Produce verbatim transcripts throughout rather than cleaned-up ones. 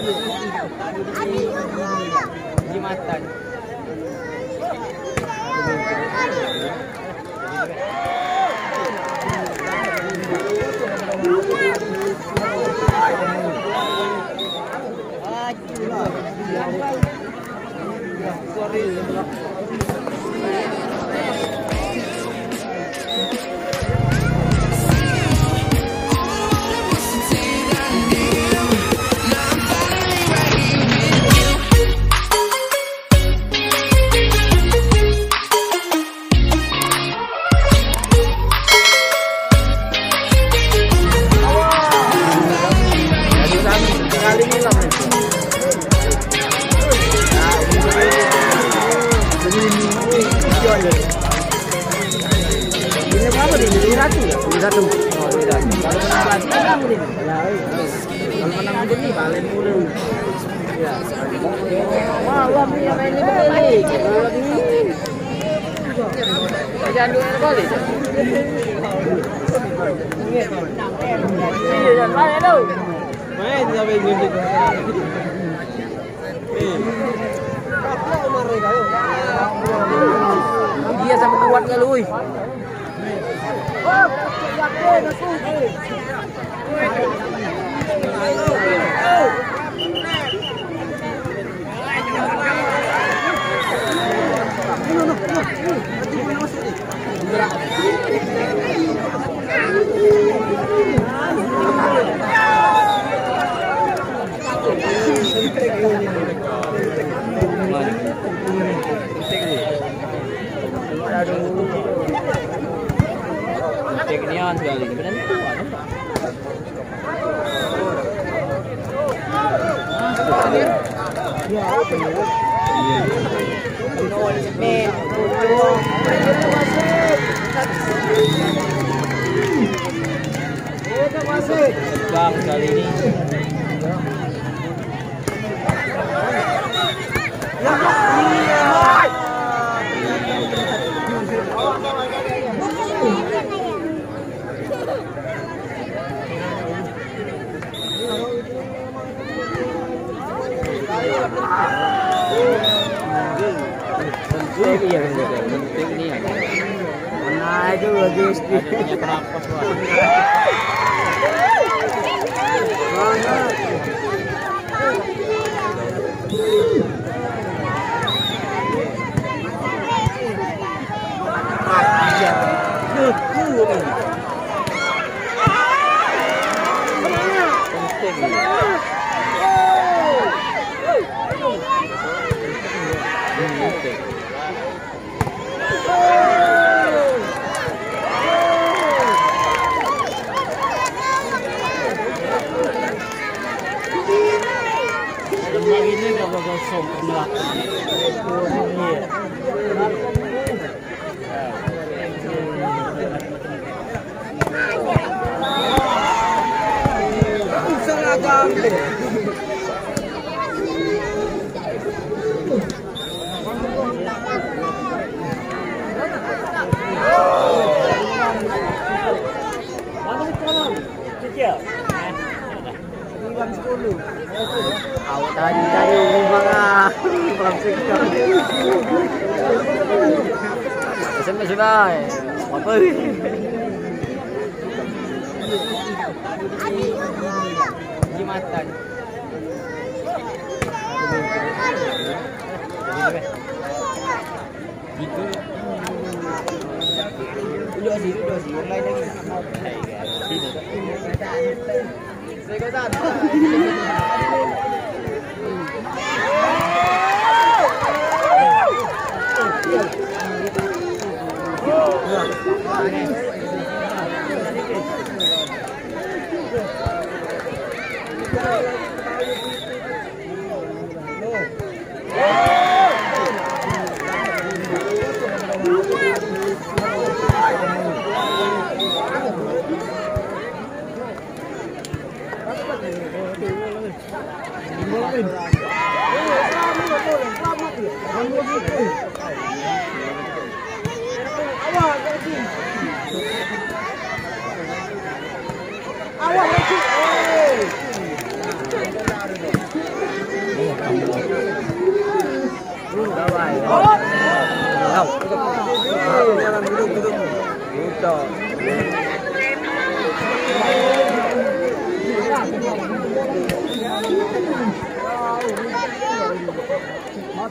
Jumatan. Awak lagi. Masuk,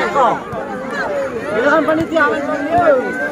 Eko. Pilihan panitia.